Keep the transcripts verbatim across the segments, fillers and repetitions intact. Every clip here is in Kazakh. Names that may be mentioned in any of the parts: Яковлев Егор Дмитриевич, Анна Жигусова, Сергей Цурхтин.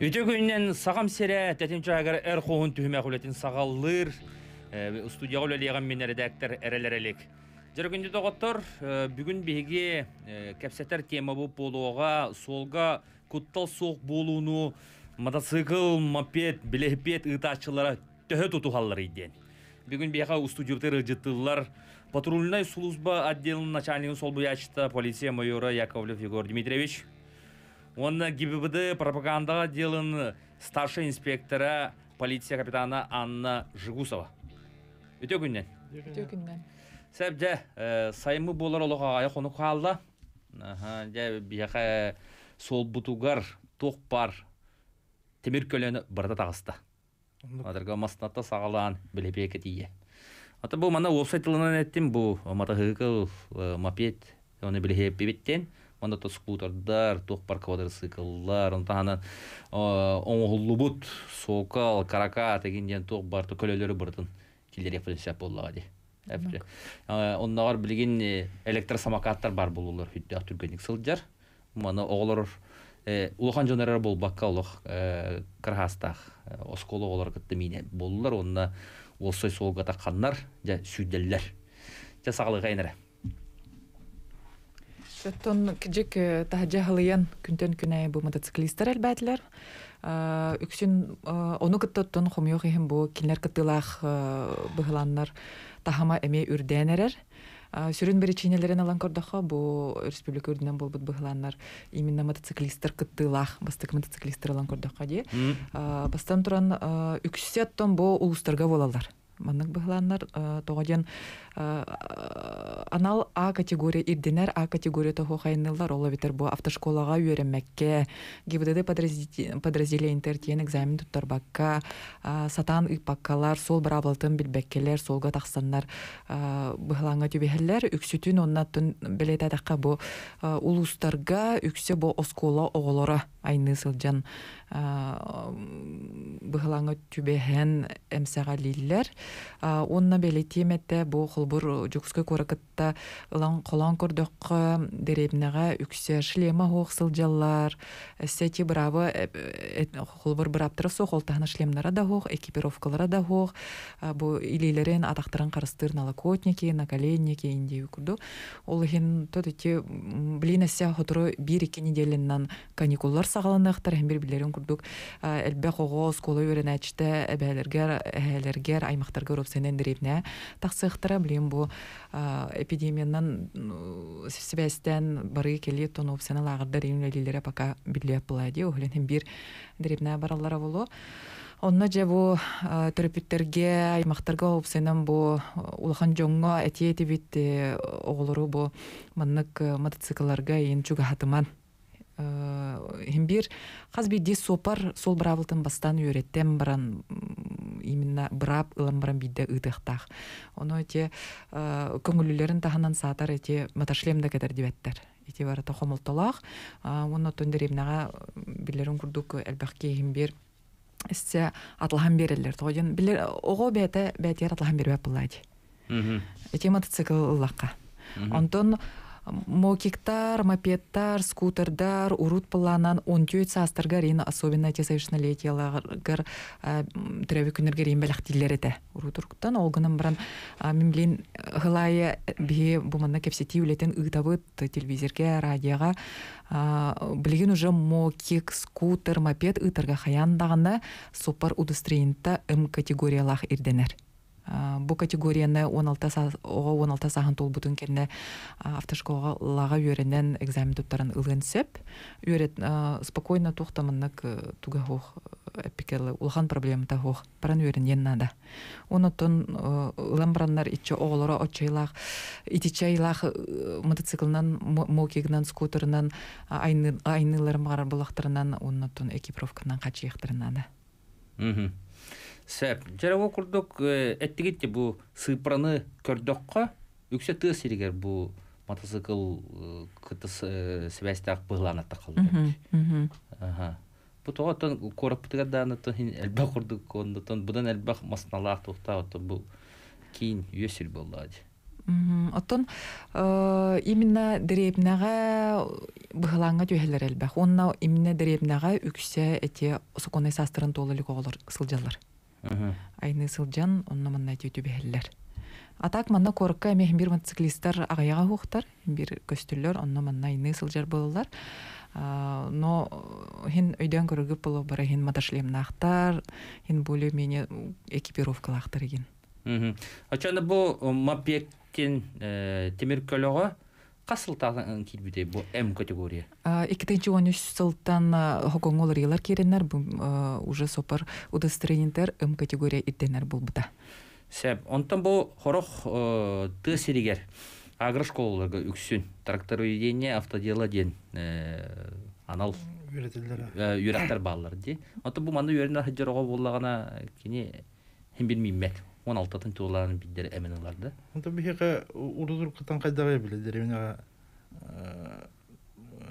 Үтегүннен сағам сере, тәтенчі әгір әр қоғын түхімі әкілетін сағалыр, ұстудияға өлелеген мен әрдәктер әрелерелік. Жүргінде доғаттар, бүгін беге кәпсәтер тема бұл болуға, солға күттал соқ болуыну, мотоцикл, мопед, білепет ұтачылары төхі тұтуғалар еден. Бүгін беге ұстудияқтар ұжыттылар. Патрульная служба отделының начальнигін сол бұячыта полиция майора Яковлев Егор Дмитриевич. Он ГИБДД пропагандаға делін старший инспектора полиция капитана Анна Жигусова. Өте күннен? Өте күннен. Сәбде, саймы болар олыға аяқ оны қалда. Бияқа сол бұтуғар, тоқ бар, темір көлені бірді тағысты. Адырға масынатта сағалаған білепе кетейе. Ата бұл мана уапсайтылынан әттім, бұл мотоцикл, мопед, оны білепе беттен. Онда то скутердар, тох парквадроцикллар, он тағанан оңғылы бұд, соқал, карака, тегінден тох бар, то көлелері бұрдың келдерек білсәп оллаға де. Ондағар білген электросамакаттар бар болулар, үтті ақтүргенік сылдар. Оны оғылар, ұлыған жонарар бол баққа ұлық қырғастақ, осқолы олар күтті мені болулар, онына олсой солға таққаннар, сүйделілер, сағылы ғайныры. Тон кежек тахжахалыян күнтен күнәй бу мотоциклистер әлбәтләр. Үксен оны кытта тон хомыйох иһем бу кинләр кытылах быһланнар тахама эме үрдәнәрәр. Сүрен бер чинеләрен алан кордаха бу республика үрдән булбыт быһланнар. Именно мотоциклистер кытылах, бастык мотоциклистер алан кордаха ди. Бастан туран үксет тон бу улустарга волалар. Маннык быһланнар тогаден анал А категория ирдинер А категория тохо хайныллар олла битер бу автошколага үйренмекке ГИБДД подразделениелер тен экзамен туттар бакка сатан ипаккалар сол бир абылтын билбеккелер солга таксаннар быһланга түбеһеллер үксүтүн оннаттын билет атакка бу улустарга үксө бу оскола оголора айны сылжан быһланга түбеһен эмсагалиллер онна белетиметте бу холбур жукска коракытта лан колан кордок деребнага үксе шлема хоксылжаллар сети бравы холбур браптыр со холтахна шлемнара да хок экипировкалара да хок бу илилерин атактыран карыстыр налокотники наколенники инди үкүрдү ол хин тотти блинася хотору бир-эки неделиннан каникуллар сагаланыктар хем бир-бирлерин курдук элбе хого скола үйрөнөчтө эбелерге эһелерге аймактарга уруп сенен деребне таксыктыра билем бу эпидемиянан связьтен бары келе тонуп сена лагырда рейнлелере пока билеп плайди оглен бир дребная бараллара боло онна же бу терапевттерге аймактарга уруп сенен бу улахан жоңго эти эти бит оголору бу маннык мотоциклларга эн чугатыман Химбир, қазби дес сопар сол бравылтын бастан үйреттен баран, именно брап ылан баран бидді ұйтықтақ. Оны өте көңілілерін тағынан сатар өте маташлемді кәдір дебеттер. Өте барата қомылталақ. Оны төндер емнаға білерін күрдік әлбәқке химбир әсі атылған берелер. Оғы бәті бәтер атылған бербәп бұлайды. Өте мотоцикл ұлаққа. Онтон Мокиктар, мопедтар, скутердар, урут пыланан, он түйет састыргар, ен особенно те совершеннолетияларгар тірәуі күніргер ен бәліқтелер еті. Урут ұрықтан олғының бірін мемлен ғылайы бе бұманна кәпсеті өлетін ұйтабыт телевизерге, радияға білген уже мокик, скутер, мопед ұйтарға қаяндағына сопар удыстрейінті үм категориялақ ерденер. Бұл категорияны он алты сағын тол бұтын керіне автошколға лаға үйерінен экзамен тұттарын үлген сөп. Үйерет спокойно тұқтамынық тұға хоқ әппекерлі, ұлған проблемыта хоқ, паран үйерінен нада. Оны тұн үлен бараннар итчі оғылыра отчайлақ, итичайлақ мотоциклынан, мокегінен, скутерінен, айныларым ғарар бұлақтырынан, оны тұн экипровкынан қачы еқтірінада. Сәп, жарау күрдік әттігетте бұ сыпыраны көрдіққа үксеті серігер бұ мотоцикл күті сәбәстіғақ бұғыланатта қалды. Бұ тоғаттан көріппітіға данатын әлбә күрдік, бұдан әлбәқ масыналақ тоқтағаттан бұл кейін өсіл болады. Оттон именно дребнага бхаланга тюхелер элбах. Онна именно дребнага уксе эти соконы састран тололик олар сылжалар. Айны сылжан онна манна тюбехелер. А так манна корка мехмир мотоциклистар агаяга хухтар, бир көстүллөр онна манна айны сылжар болалар. Но хин өйдөн көрүгүп боло бара хин маташлемнахтар, хин более-менее экипировкалахтар эген. Ачаны бу маппек тен темир көлөгө касылтаган килбиде бу М категория. эки миң он үч жылдан хокоңолор ялар керенер бу уже сопар удостоверениетер М категория иттенер болбута. Себ онтон бу хорох тысеригер агрошколаларга үксүн тракторуедение автоделоден анал үйрөктөр баллар ди. Ото бу маны үйрөнөр хажырга боллагана кини хем билмейм. он алтыдан тууларын биддер эминелерде. Онтон бихе урузур кытан кайдага билдер эмине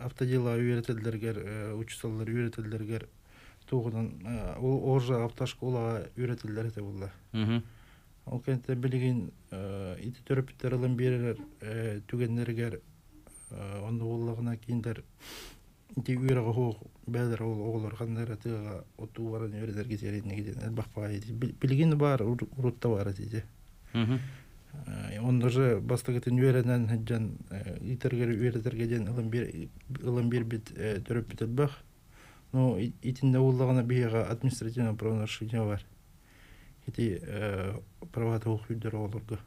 автодела үйрөтөлдөргөр учусаллар үйрөтөлдөргөр туудан ол оржа автошколага үйрөтөлдөр эте булла. Мм. Ол кенте билген ити төрөптөр алын берер түгендергер онду боллагына киндер ити үйрөгө хок бәдер ол оглор кандара тыга отуу баран үйрөтөр кетерин деген албакпа билген бар урутта бар дейди. Мм. Онда же бастагы үйрөнөн жан итергер үйрөтөргөдөн алын бир алын бир бит төрөптөр бак. Ну итинде боллагына бийга административный правонарушение бар. Эти права тохуйдер олорго.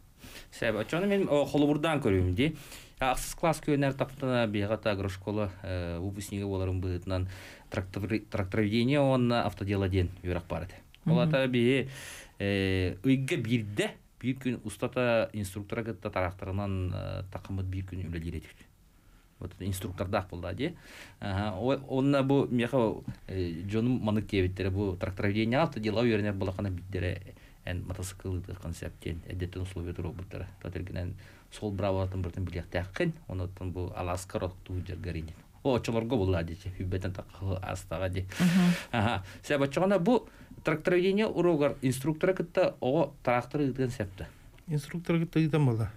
Себеп ачаны мен холобурдан көрөм ди. Аксыз класс көнөр таптана бегата агрошкола выпускниги боларын бытынан трактор тракторведение он автоделоден юрак барат. Олата би ыйга бирде бир күн устата инструкторга тарактарынан такымыт бир күн үлелерет. Вот инструктордак болду ди. Онна бу мехо жонум манык тебеттер бу тракторведение автодела үйрөнөр болгона биттер эн мотоциклдык концепттен эдеттен условия роботтора татергенен сол браватын биртен билек такын онотон бу Аласка роктуу жергерин. О чолорго болду ди. Хүббетен такы астага ди. Ага. Себеп чогона бу тракторведение урогор инструктор кытта о трактор концепти. Инструктор кытта мала.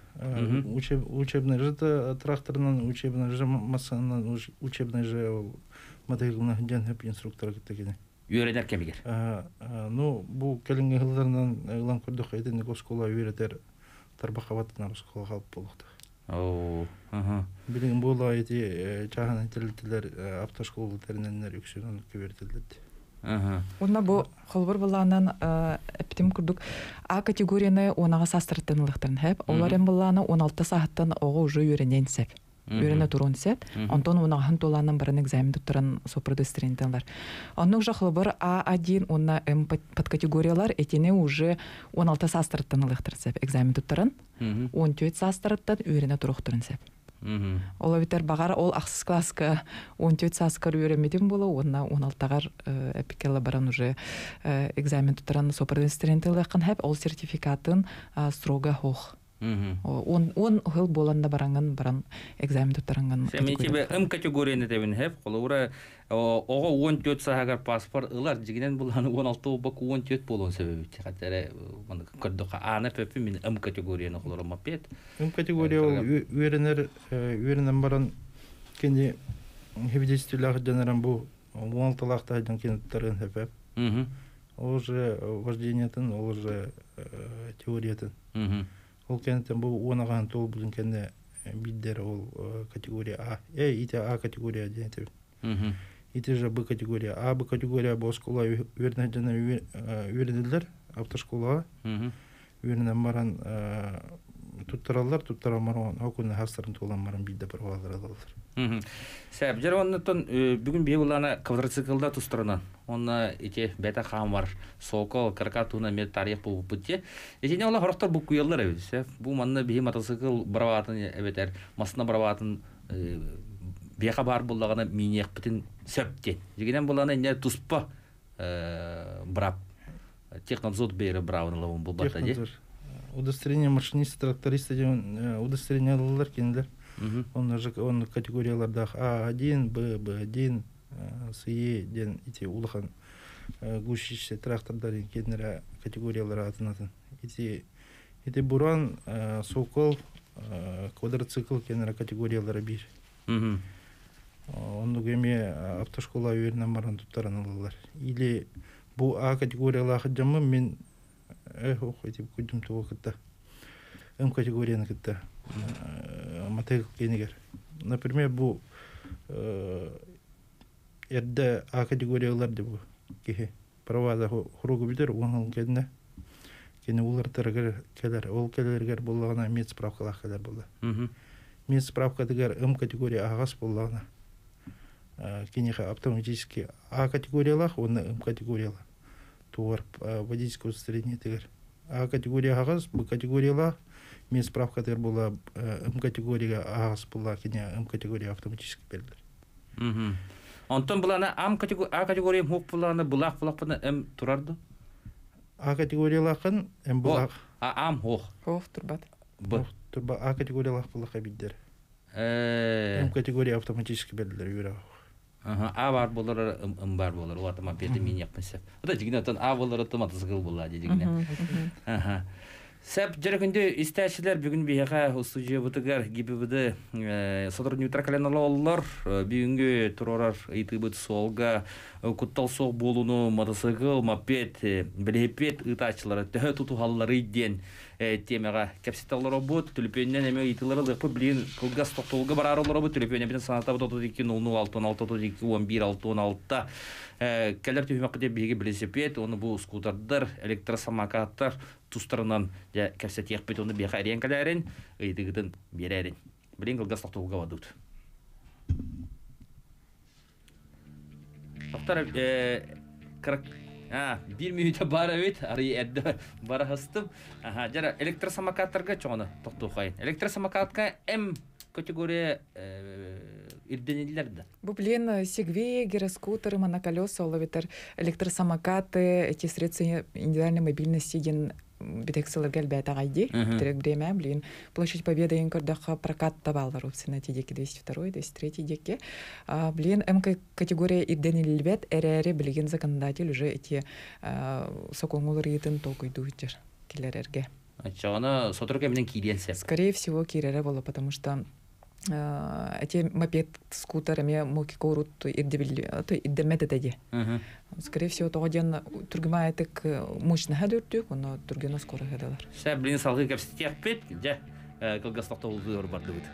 Учеб учебный же тракторнан учебный же массанан учебный же материална жан инструктор кытта кене. Үйрөнөр кемигер. Ну бу келинге кылдардан ылан көрдүк эден госкола үйрөтөр тарбакабаттан госкола калып болду. Оо. Аха. Билген болду эти чаган тилдер автошкола териненер үксөнүн көбөртөлдү. Аха. Онда бу холбор баланын эптим күрдүк. А категорияны онага састыртынлыктан хеп, алар эм баланы он алты сааттан ого уже үйрөненсек. Үйрөнө турун сет, онтон унаган толанын барын экзамен туттуран сопрды студенттер. Анын жахлы бир А1, онна М под категориялар этине уже он алты састырттан алыктыр сеп экзамен туттуран, он төрт састырттан үйрөнө туруктурун сеп. Ола битер багар ол аксыз класска он төрт саскар үйрөнмедим боло, онна он алтыгар эпикела баран уже экзамен туттуран сопрды студенттер кан хеп ол сертификатын строго хох. Он он хыл боланда баранган баран экзамен туттаранган. Мен тебе М категорияны тебин хеп, колура ого он төрт сагар паспорт ылар дигенен булган он алты бак он төрт болгон себеби. Катары мына көрдүк аны пепи мен М категорияны колура мапет. М категория үйрөнөр үйрөнөн баран кенди хевидистилер жанаран бу он алты лактайдан кенттарын хеп. Уже вождениятын, уже теориятын. Ол кенеттен бұл онаған тол бұлын кенде биддер ол категория А. Э, ите А категория дейті. Ите же Б категория. А, Б категория бұл школа өрінәден өрінілдер, автошколаға. Өрінен баран тұттаралар, тұттарамаран, ақуны хастарын толамаран бидді барғалар алалар. Сәп, жар оннатон бүгін бе олана квадроциклда тұстырынан. Онна ете бәті қам бар, соқы, каркатуына мед тарих бұл бұтте. Етене ола хорақтар бұл көйелдер әбеді, сәп. Бұл манны бе мотоцикл барабатын әбетер, масына барабатын беқа бар болдағына менек бітін сөпте. Жегенен болана не тұспы бұрап, технадзот бері бұрауынылығын бұл бата де. Удостоверение машиниста, тракториста, удостоверение алалар кенелер. Он категориялардах А1, Б, Б1, СЕ ден ити улахан гушишсе трактордарын кенелер категориялары атынатын. Ити буран, сокол, квадроцикл кенера категориялары бир. Онду кеме автошкола үйренен баран туптарын алалар. Или бу А категориялы ақыджамы мен эх оқы деп көйдім туға кітті. М категорияны кітті. Мотоцикл кенегер. Например, бу Эрде А категориялар деп кеге. Правада хурогу бидер, оңыл кәдіне. Кені олар тарығыр кәлер. Ол кәлергер болағына медсправкалақ кәлер болды. Медсправка дегер М категория ағас болағына. Кенеха автоматически А категориялах, он М категориялах. Туар водительское удостоверение тегер. А категория ағас, Б категориялах. Медсправка дегер бола М категория ағас бола, кене М категория автоматически бердер. Онтон болана А категория мук болана, булах булах болана М турарды? А категориялахын М булах. А Ам хох. Хох турбат. Б. Турба А категориялах булаха биддер. М категория автоматически бердер юра. А бар болар, М бар болар. У атама пети мен яқпасап. Ода дегенде отан А болар атама тызгыл болады дегенде. Сәп жүргінде істәшілер бүгін бейіға студия бұтығар гибібіді садыр нөтракаляналы олылар бүгінгі тұрорар үйті бұт солға күттал соқ болуыны матасығыл, мапет, білепет ұйтачылары түхі тұтухалылары үйден темеға кәпсетталары бұт түліпеннен әме үйтілері лықпы білін қылғас тоқтылығы бар арылары бұт түліпенен бітін саната бұт отыз екі нөл алты он алты отыз екі он бір алты он алты кәлер түйіме қыдеп бейге білесепет, оны бұл скутардыр, электросамакаттар тұстарынан кәпсет еқпет оны бейға әрен кәләрін, үйдігідің бері әрен. Білен қылғас тоқтылығы бады бұт. Тоқтар, бір мүйіде бары өйт, арай әдді бары ғыстым. Жара, электросамакаттарға чоңына тоқты ұқайын. Электросамакатқа М категория ирденелерді. Бұл білен сегвей, гироскутеры, моноколеса, оловитер, электросамакаты, эти средства индивидуальной мобильности ген бітексілі гәлбәті ғайде, бітірек бреме, білен, площадь победы енкірдіқі прокат табалар өпсіні тедекі двести второй двести третий деке. Білен, М категория ирденелербет, әрі-әрі білген законодатель уже эти соқоңылыр етін толқ үйді өттер келер әрге. Чағана сотырға білен кейденсе? Скорее всего, кейдері болы, потому что эти мопед скутерами моки корут иддерметеде. Скорее всего, тогоден тургима этик мощныга дүрттік, оны тургино скоры гэдалар. Сәп білін салғы кәпсетек бет, жа кылғастақта олды өр барды бет.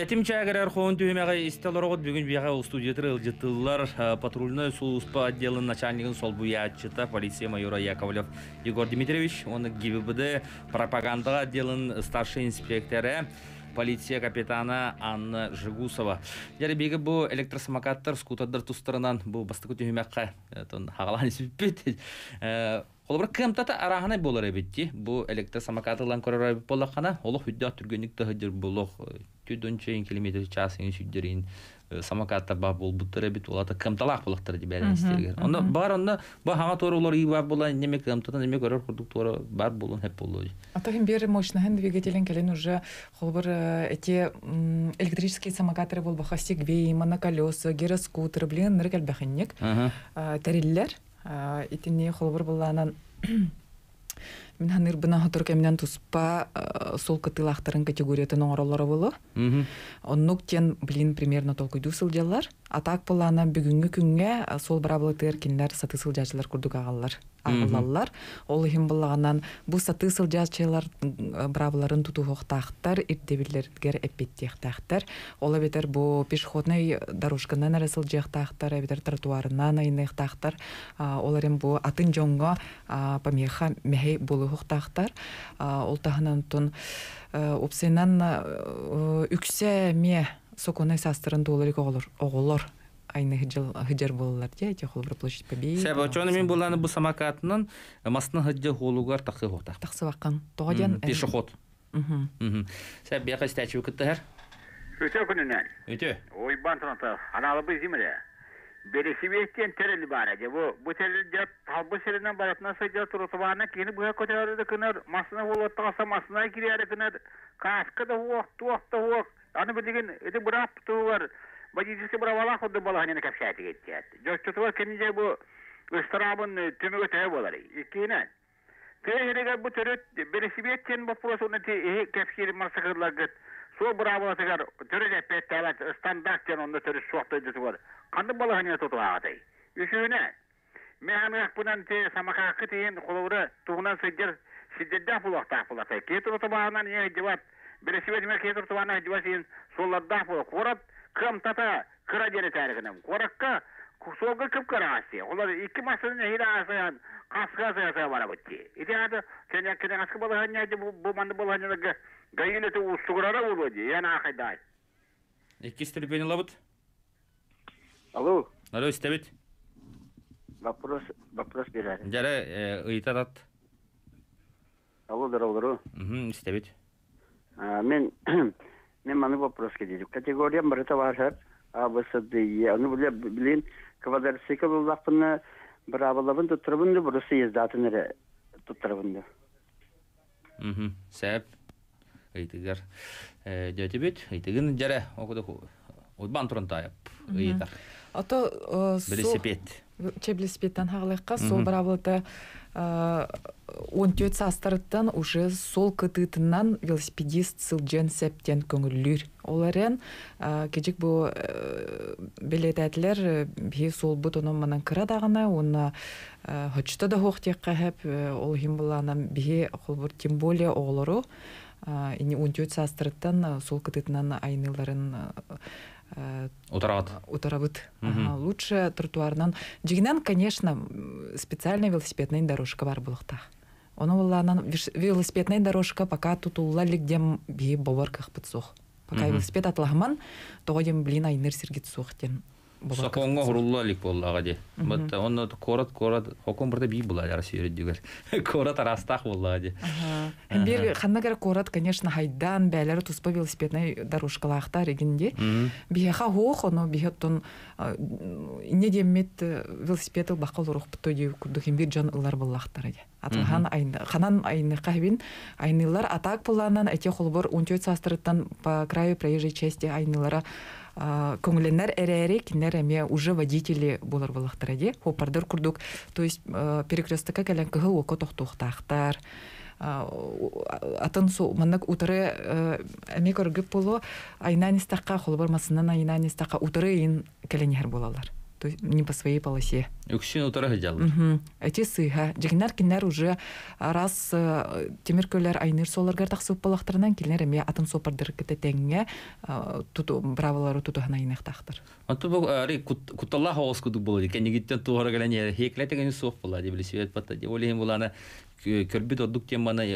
Тәтімчі әгірәр қоғын түйімәға істелер оғыт бүгін бияға ұстудиятыры ұлжеттылар патрульны сул ұспа отделын начальнигін сол бұя атчыта полиция майора Яковлев Егор Дмитриевич, оны ГИБД пропагандаға отделын старший инспекторы полиция капитана Анна Жигусова. Дәрі бегі бұл электросамакаттар, скутадыр тұстырынан бұл бастықы түйімәққа ағалан есіппет. Олар кемтата арахана болар әбетті. Бұл электросамакатылан көрер әбет болаққана олық үддіға түргенікті ғыдыр болық дөнчейін километр часыңын сүддерін самокатта ба бол бұттыр әбет олата кемталақ болықтыр деп әрін істергер. Онда бар онда бағаңа торы олар үй бар болай немек кемтата немек өрер құрдық торы бар болуын әп болуын. Атағын бері мощнығын двигателен кәлін уже қолбыр әте электрический самокатары бол бақа сегвей, моноколесы, гироскутер, білен нұргәл бәқіннек тәрелілер. Итіне қолбыр болағынан мен ғаныр бұна ғатыр кәмінен тұспа сол күтілақтарын категориятын оңыралары болы. Оннық тен білін примерно толқыйды сылдялар. Атақ болағынан бүгінгі күнге сол бірабылы тәркенлер саты сылдячылар күрдік ағалар. Ағылалар. Олығын болағынан бұл саты сылдячылар бірабыларын тұтуғы ұқтақтар, ирдебірлергер әппетті ұқтақтар. Олы бетер бұл пешіходнай дарушқынан әрі сылдя ұқтақтар, әбетер тротуарынан айынай ұқтақтар. Оларын бұл атын жоңға памеха мәхей болу ұқтақтар. Олтағынан тұн өпсенен үксе ме соқонай састырынды оларық оғылыр. Айны ғыджар болылар де, әйте қолыбыр площадь побейді. Сәбі, өчені мен боланы бұл самакатынан масының ғыджа қолуғар тақсы ғота. Тақсы баққан. Тоғаден? Пеші қот. Сәбі, яқа істәчі өкітті ғар? Өте өкінінен. Өте? Ойбан тұнатыр. Аналыбы земле. Бересивестен терели бараде. Bu bu tereli bu tereliden baratına sadece turutuvarına kini bu kadar da kınar masına volatta kasa masına giriyare kınar kaskı da huak tuak da huak. Anı bildiğin eti bırak tuvar. Bacıcısı bırak valla koddu balağını kapşayeti geçti. Coştu tuvar kendince bu ıstırabın tümü öteye boları. İkine. Tehirikar bu tereli Beresiviyetten bu prosonu tehi kapşayeti masakırla gıt. Со бравого тигар, тюрьме пятьдесят стандарт он на тюрьме сорта дитвор. Канды балахния тотуадай. Ишуне. Мехамех пунан те самакакытын холура тугнан сыдыр сидддә булакта булакта. Кетер тубанан я диват. Бересивет мекетер тубанан дивасын солладда булак. Корат кым тата кырадере тарыгынам. Коракка кусога кып карасы. Олар ике масыны хирасан касгазы яса барабытти. Идеада кенеккене каскы балахния бу буманды балахния Гайны ты устуграра улоди, я нахай дай. Якис телепени лабут? Алло. Алло, стебит? Вопрос, вопрос бирай. Дяра, ыйтарат. Алло, дарау, дарау. Угу, стебит. Мен, мен маны вопрос кедейдим. Категория мрытавашар, абысадые. Ну, бля, блин, квадрцикл лапыны, бравалавын туттырвынды, брусы ездатыны туттырвынды. Угу, сэп. Эйтигер, дети бит, эйтигин дере, окуда ху, удбан тронтая, эйтар. А то велосипед. Че велосипедтан халыкка сол барабыта, он тюет састарыттан уже сол кытытынан велосипедист сылжен септен көңүллүр. Оларен кечик бу билететлер бие сол бут онун манан кырадагына, он хочто да хоктекка хеп, ол хим буланам бие холбур тем более олору. Ини унтюет састырыттан сол кытытынан айныларын утарабыт. Лучше тротуарынан. Жигинан, конечно, специальная велосипедная дорожка бар булыкта. Ону булланан велосипедная дорожка пока тутулла лигдем бии бобарках пытсох. Пока велосипед атлагман, тогодем блин айныр Сергей Цурхтин. Саконга хурулла лик боллага де. Бат онно корот корот хоком бирде бий була яра сүйрөт дигер. Корот арастах боллага де. Бир ханнагар корот, конечно, хайдан бәйләре туспа велосипедный дорожкалахта регенде. Бияха хох, оно бияттон не демет велосипедл бакал рух бтоди күдүхим бир жан ылар боллахтара де. Атылган айны ханан айны кахвин айнылар атак буланан эте холбор унтөт састырыттан по краю проезжей части айнылара көңілінер әрі-әрі кіндер әме уже водители болар болақтыр әде, хопардыр күрдік, то есть перекрестіка кәлін күгі оқы тоқтақтар. Атын сол, мұнық ұтыры әме көргіп болу, айнан істаққа, қолбармасынан айнан істаққа ұтыры ең кәлінер болалар. То есть не по своей полосе. Үксин утарах делал. Эти сыга. Жигинар кинер уже раз темиркөлер айныр соларгар тақсып балақтырынан келнер әме атын сопардыр кіті тәңге бравалары тұтығына айнық тақтыр. Анту бұл әрі күтталлаға оғыз күдік болады. Кәнегеттен туғары кәләне хекләтігені соқ болады. Білесівет баттады. Олеген боланы көрбет оддық тембана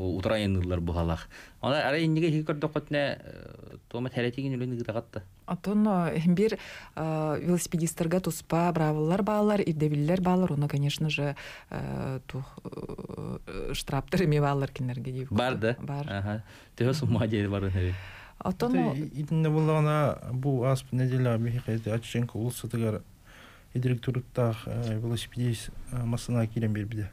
утырайынылар бұғалақ. Ана әрі ендіге хеккөрді қөтіне томат әрәтеген өлені ғытағатты. Атын бир велосипедистарга туспа бравалар баалар, ирдебиллер баалар, оны, конечно же, штраптыр эме баалар кенерге. Барды? Бар. Тегі сумма дейді барын әрі. Атын... Идінде болағына бұл асп неделя бейхеті Ачченко улысыдығар директорыттақ велосипедист масына келен бербеді.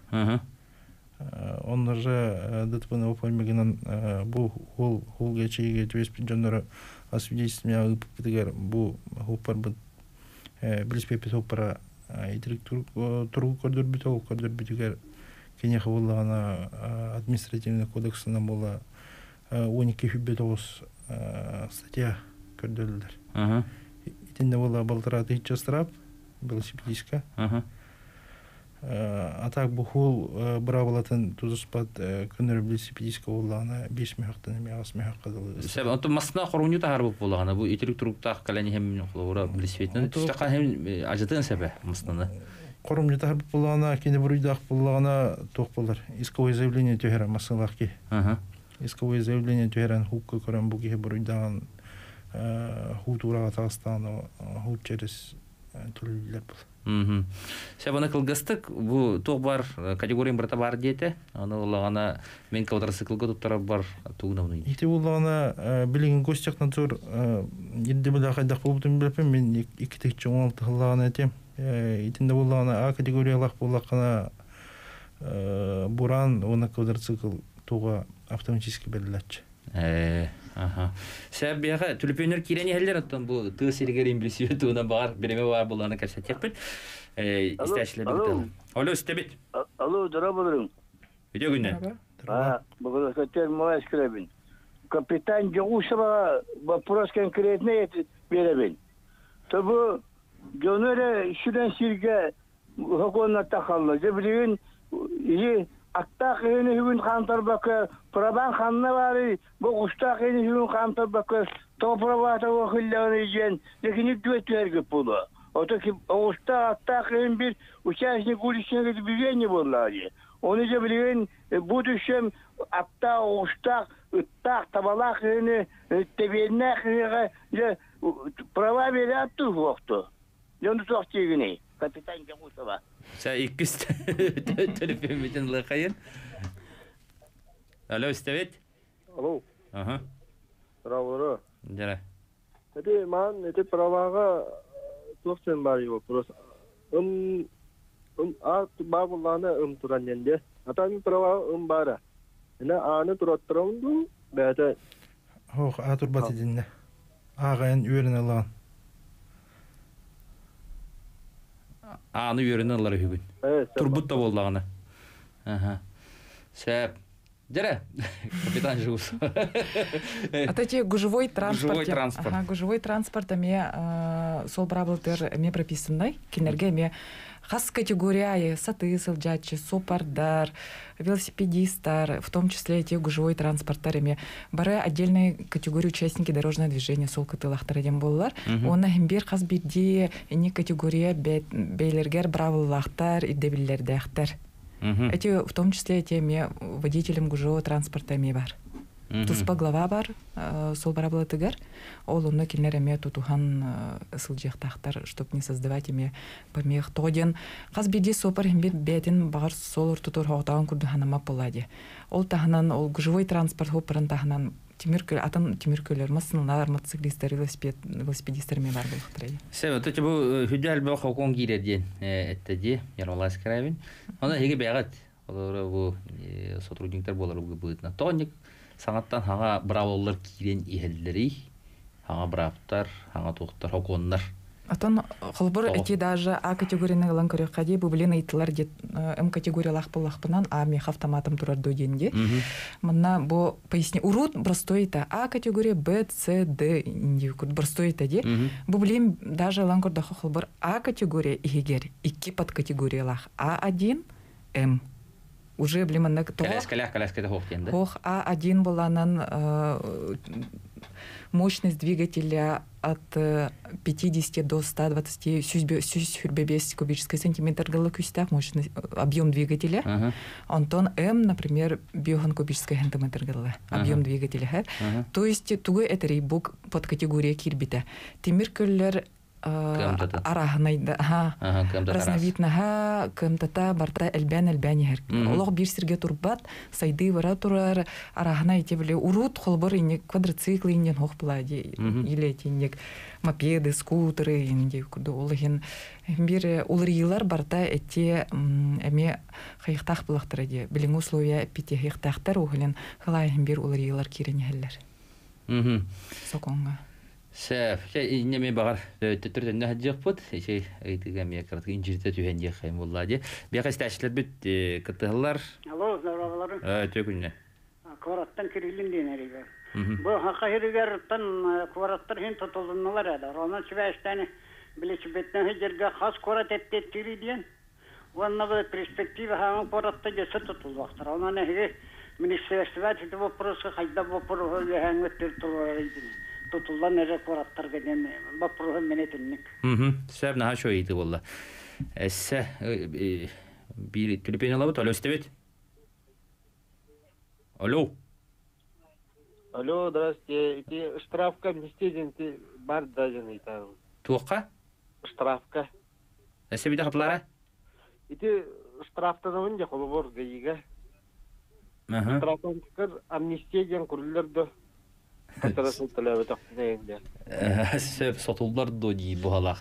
Он уже датпаны опаймагинан бу хол холгачиге төспенджандар асвидействия иппетигер бу хоппар бит билиспепет хоппара директор тургу кордор бит ул кордор битигер кене хавалана административный кодексына була он эки фибетос статья көрдөлдөр. Ага. Итинде була балтырат ич страп велосипедистка. Ага. А так бухол бравалатын тузыспат күнір велосипедистка олағына беш мехақтан әме ағас мехаққа дылы. Сәбі, онты масына құрғыны тағар болып олағына, бұл етерік тұрғықтағы кәләне хәм құлауыра білесіпетінің түстіққа хәм ажытығын сәбі масынаны? Құрғыны тағар болып олағына, кені бір үйді ақ болағына тоқ болар. Исковое заявление төхерен масынлақ ке. Исковое заявление төхерен хуққа көрін бұл кеге бір үйдіған хут ураға тағыстағына хут Сәбән кылгыстык бу тог бар категорияң бирта бар дете. Аны улагана мен квадроциклга тоттырып бар тугнауны. Ите улагана билеген гостехнадзор инде бу да кайдак булдым белпем мен ике тиң он алты кыллаган этем. Итинде улагана А категориялык булакана буран уна квадроцикл туга автоматически берилет. Э, аха. Сәп бияга түлпөнөр кирени хәлләр аттан бу төсилгәрен билсәт уна бар, береме бар буланы кәсәтеп бит. Э, истәчле бит. Алло, истәбит. Алло, дөрәбәрем. Видео гүннән. А, бугы сәтер мас кирәбин. Капитан Жигусова вопрос конкретный әйтеп берәбин. Табы гөнәре шудан сиргә хакына тахалла. Җибрин и Аттах ини хун хантарбака, Прабан ханнавари, Богустах ини хун хантарбака, Топровата вахилляны ген, Лекинит дуэтлерге пула. Отаки Богустах Аттах инбир участник уличного движения боллари. Он и заблевен в будущем Аттах Богустах Аттах Табалах ини Тебельнах ини права берят ту вахту. Ён тохти гни. Капитан Жигусова. Сәйкест телефон битен лайкаен. Алло, Стевет? Алло. Ага. Здорово. Здорово. Эти ман, эти правага тохтен бари вопрос. Ум ум а бабулана ум тураненде. Атами права ум бара. Ина аны тураттырынду бәдә. Хох, а турбат идинне. Агын үрен алган. Аны үйренен алар бүгүн. Турбут да болду аны. Аха. Сәп. Дәре. Капитан Жигусова. Атаче гужевой транспорт. Гужевой транспорт. Ага, гужевой транспорт ме сол браблтер ме прописанный. Кинерге ме хас категория сатысыл жачы, сопардар, велосипедистар, в том числе эти гужевой транспорттарыме. Бары отдельные категории участники дорожного движения сол кытылахтараден боллар. Оны бир хас бирди эни категория бейлергер бравылахтар и дебиллердахтар. Эти в том числе эти ме водителям гужевого транспорта ме бар. Туспа глава бар, сол бараблатыгар, ол онно келнереме тутухан сылжехтахтар, чтоб не создавать име помех тоден. Хаз беди сопар химбет бетин бар солор тутур хоқтауын курдуханама поладе. Ол таханан, ол гужевой транспорт хоппарын таханан, атын темиркөлер масыналар, мотоциклистер, велосипедистерме бар болықтырайды. Сәбі, тұты бұл хүдәл бұл қоқон кейлерден әттәде, Ярвалас Кравин. Онда хеге бәғат, олары бұл сотрудниктер болар бұл бұлытына тоник. Саңаттан хаңа браволлар кирен иһеллери, хаңа бравтар, хаңа тоқтар, хоконнар. Атон хылбыр эти даже А категорияны ылан көрөккади бублин айтылар дет М категориялах пыллахпынан А мех автоматым турар доденде. Мына бу поясни урут брастойта А категория Б, С, Д индивид брастойта де. Бублин даже ылан көрдахы хылбыр А категория игер, икки подкатегориялах А1, М. Уже блиманна тох. Коляска, коляска это хохтен, да? Хох А1 была на мощность двигателя от пятидесяти до ста двадцати сюсбебес кубический сантиметр галакюстах, мощность объем двигателя. Антон М, например, биоган кубический сантиметр гала, объем двигателя. То есть тугой это рейбук под категория кирбита. Тимиркуллер арахнайда разновидного кемтата барта эльбен эльбенер. Олог бир Сергей турбат сайды варатурар арахнай тевле урут холбор ине квадроциклы ине хохплади или ине мопеды скутеры ине куда олгин бир улрилар барта эти эме хайхтах булахтыради билин условия пяти хайхтахтар углин халай бир улрилар киренеллер. Соконга. Сәп, неме бағар түрден нәхәдіғ бұд, ешей әйтіген мен қыртық инжирді түйендеғ қайым болады. Бияқ әстәшілер бүт қытығылар. Алло, здороваларым. Төкіліне. Қораттан кірілін дейін әрігер. Бұл хақа херігеріптен қораттар хен тұтылдыңылар әді. Роман Швәштәні білесі бетнің хедерге қаз қорат әттет түйрі дейін. Онына бұл перспективі хағын қоратты жесі тұтылдақтыр. Онан әгі министерствәтіді бұпырысы қайда бұпырығы өліғәңі түртілуәрейдіңі. Тутуллан эже кураттар деген бапруғы менетіннік. Сәб наға шо ейді болла. Әсі, түліпен алабыт, алло, істебет? Алло. Алло, здравствуйте. Штрафка местеден бар дажын ейтағым. Туыққа? Штрафка. Әсебеде қаплары? Иде штрафтануын де қолы бор дейігі. Штрафтан түкір амнистияген күрілерді қатарасын тіләуі тақтынайынде. Сөп сотылдарды дейі бұғалақ.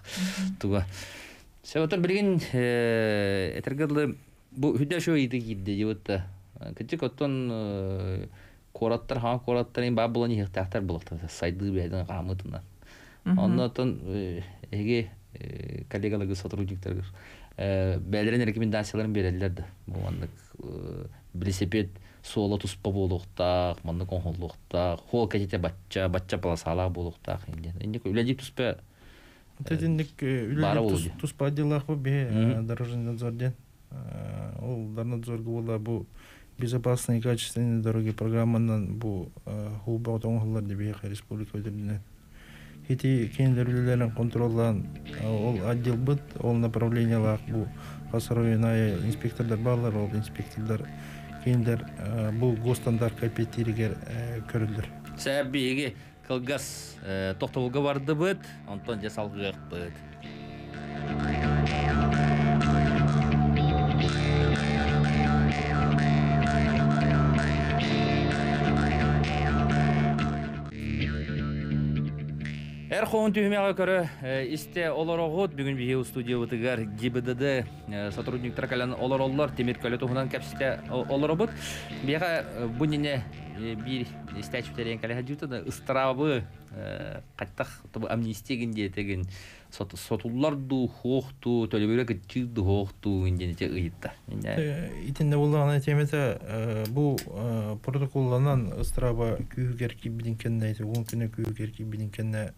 Сөптір білген әтіргірлі бұл хүдді шөй еді кейді дейбітті. Кәтті көттен қораттар, қаңа қораттарын бағы болан ехтақтар болақты. Сайды бәйдің қамытынан. Оннатын әге коллегалығы сотрудниктарғыр бәлірін рекомендацияларын берелілерді. Бұл білесепет солы тұспа болуқтақ, маңның қоңғылуқтақ, қол кәтеті батча, батча паласалақ болуқтақ. Үләдіп тұспа бары болуды. Тұспа делақы бе дорожный надзорден. Ол дарнадзорғы ола бұл безопасные качественные дороги программынан бұл ғылбау тоңғыларды бе республика өтірдінен. Эти кенлерлерин контролдан ол отдел быт, ол направлениялар бу касаройная инспектордар барлар, ол инспектордар кендер бу госстандарт капитиригер көрүлдүр. Себеги кылгас токтолго барды быт, онтон жасалгык быт. Әрқоғын түйімеға көрі істе олар оғыт бүгін бейеу студия өтігер ГИБДД сотрудниктар қалан олар олар темір көлі тұғынан кәпсісті олар оғыт. Бейға бұніне бір істе әчіптерен қалайға жүйтіні ұстырабы қаттақ амнистеген дейтеген сотуларды қоқты, төлебері күтчілді қоқты үнденете ұйытты. Итінде олағына теметі бұл протоколланан ұстырабы күйігер кейбеденкенне, оң күні күйігер кейбеденкенне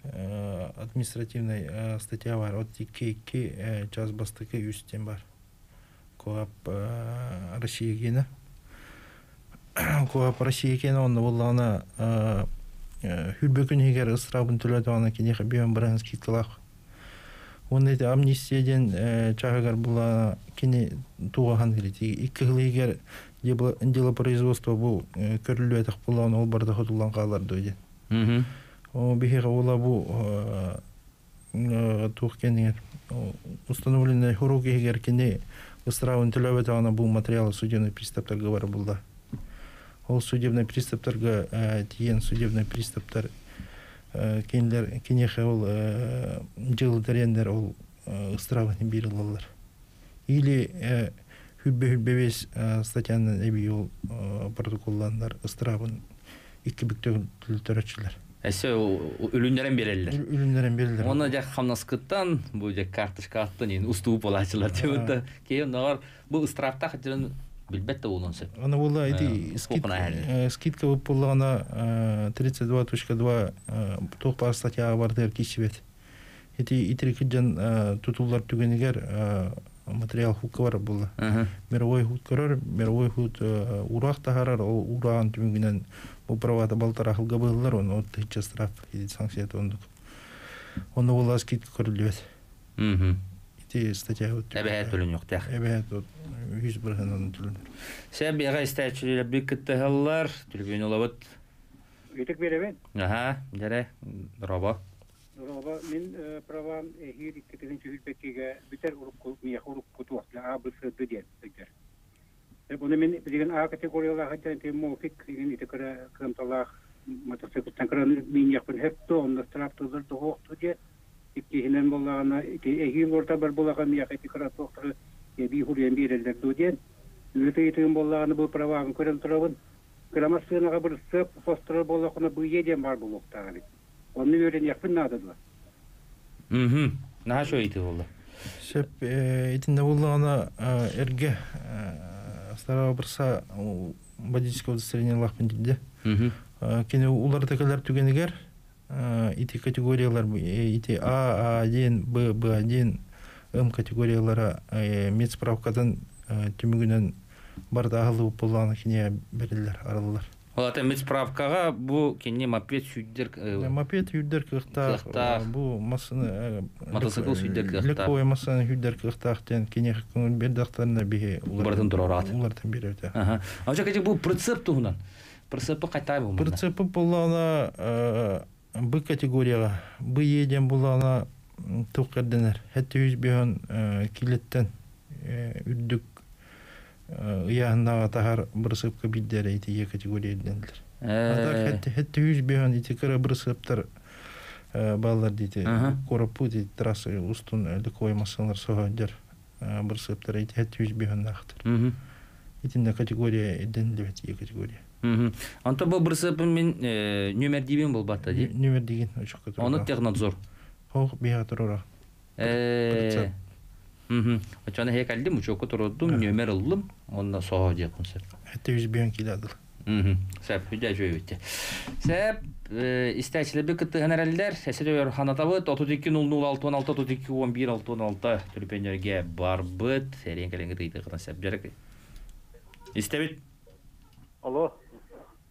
административный статья бар, от екі жаз бастықы үстен бар. Қоғап Россия кені. Қоғап Россия кені, онында болағына үрбөкін егер ұстырабын түләді аңа кенеқі бейін біріңіз кеткілақ. Онында еті амнистияден чағығар болағына кені туғаған келеді. Екі қылы егер дело производства бұл көрілі өтіқ болағына ол барды құтылан қаларды өйден. Бихера улабу тухкенер установленные уроки геркине устраивают левета она был материал судебный пристав торговар была ол судебный пристав торга тиен судебный пристав тор кинлер кинеха ол делал трендер ол устраивать не бираллар или хубе хубе весь статья на объявил протоколландар устраиван и кибектер литературлар. Әсі үлімдерін берелілер. Үлімдерін берелілер. Оны жақ қамнаскыттан, бұл жақ картышқаттан, ұстығып олайшылар деуді. Кейін нағар бұл ұстырапта қатерін білбәтті олың сөп. Оны олы әйді скидка өп олығына тридцать два точка два тоқпар статьяға бардығыр кеші бет. Әйді итрекіджен тұтулар түгенігер материал құққа бар болды. Меровой құт көрір, меровой құт ұрақ тағарар, ұраған түмігінен управата балтарахылға бұғылар, оны отты хитча страп, едет санкцият ондық. Оны ол аз кеткі көрілі өт. Ете статья өт. Әбәйәт өлін өқтәқ. Әбәйәт өт. Үйіз бірген оны түлінір. Сән бейға істәйтшілер бүк күтті ғалылар. Түлігін ола өт. Өйтік бере бен? Аха, жарай. Раба. Раба, мен праван әйір еттігізінші үлбәккеге бүтер ұрып Оны мен деген А категориялаға жәнте мұлфик деген етікірі қырымталақ матасекуттан қырын мен яқпын әпті, онында страптызырды оқты де, ектегінен болағына, әйін орта бір болаған яқ етікірі тоқтыры бей хұрен берелдерді де, үліті етігін болағына бұл правағын көрін тұрағын, қырамасығынаға бір сып, қостыры болағына бұл еден бар бұл оқтағаны. Оны өрен яқпын надыды. Наға шо еті болды? Сөп, етінде болағына Старого бұрса бадинского удостоверения лақпын дейді. Кені олардықылар түгенігер, еті категориялар, еті А, А1, Б, Б1, М категориялары медсправкадан түмігінен барды ағылы болғаны кені берілер, аралылар. Олаты медсправкаға бұл кені мопед сүйдер... Мопед сүйдер кықтақ, бұл масыны... Мотоцикл сүйдер кықтақ. Лековай масыны сүйдер кықтақтен кені көңіл бердіқтарына беге... Олардың тұрар аты. Олардың бері өте. Ауша кәтек бұл прицеп тұғынан? Прицепі қайтай бұл мұнда? Прицепі бұл ана бұл категорияға. Бұл еден бұл ана тухкаденер. Хэтюс бион килеттен уддук яхнава тахар брсыпка биддере итие категория денлер. Аздар хэтюс бион итикара брсыптар баллар дите корапути трассы устун эликой масанар согадер брсыптар ити хэтюс бион нахтер. Итинда категория денлер итие категория. Анта был брсып мен номер дивен был батта ди. Номер дивен очок который. Аны технадзор. Ох, биатрора. Э. Мм. Ачаны хекалдым, учок котороддым, номер алдым, онда саһаҗа концерт. сто миллион киләдер. Мм. Сәп һәҗә җөйәтте. Сәп, истәчлебе китте генеральләр, Сәсәләр ханатабы тридцать два ноль шесть тридцать два ноль шесть тридцать два ноль шесть төрпенергә барбыт, сәрәнгәләнгә тәйтә кына сәп җәрәк. Истәбит. Алло.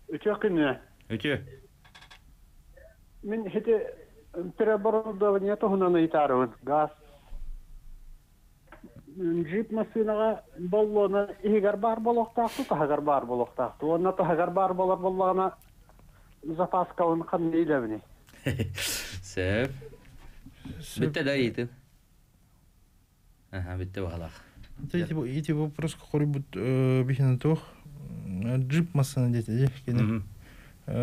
Учакыны. Уче. Мин хәтә переоборудование тогда на гитару, газ. Джип машина, баллона, и гарбар баллохтах, тут гарбар баллохтах, то он на то гарбар баллар баллана запаска он ханни левни. Сэп. Битте дарите. Ага, битте валах. Ты типа, и типа просто хорибут бихинатох. Джип машина дети, кина.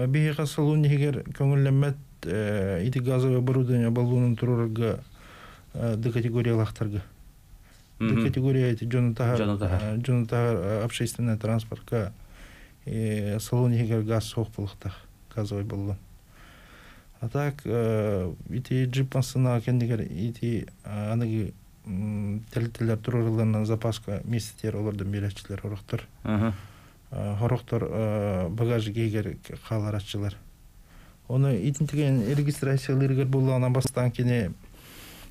Бихиха салуни хигер конгулемет. Эти газовые оборудования баллоны турорга до категории лахтарга, до категории эти джонатагар, джонатагар общественная транспортка и салоны хигер газ сохплахтах газовый баллон. А так эти джипансына кендигер эти анаги телетелер турорларна запаска мистер олордан билетчилер хорохтар, хорохтар багаж гигер халарачилер. Оны итинтеген регистрацияларгар булган бастан кине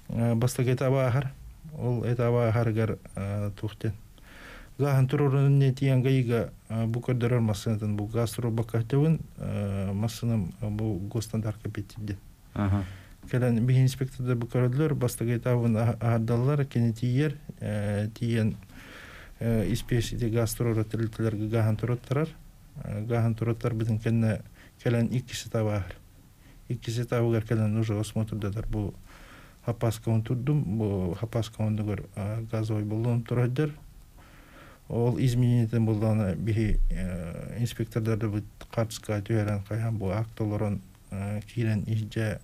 бастак этабахар ол этабахаргар тухтен гахан турурун нетиен гайга букаддерор массанатын бу гастро бакатевин массаным бу гостандар капитидде аха келен бир инспекторда букадлар бастак этабын адаллар кинетиер тиен испешиде гастро телтилерге гахан туруттар гахан туруттар бидин кенне Кален иккисе табар, иккисе табар кален уже осмотр дедер, бо хапаска он турдум, бо хапаска он дегор газовый баллон турдер, ол изменитен баллона бихи инспектор дедер бит картска тюерен кайхам бо актолорон кирен изже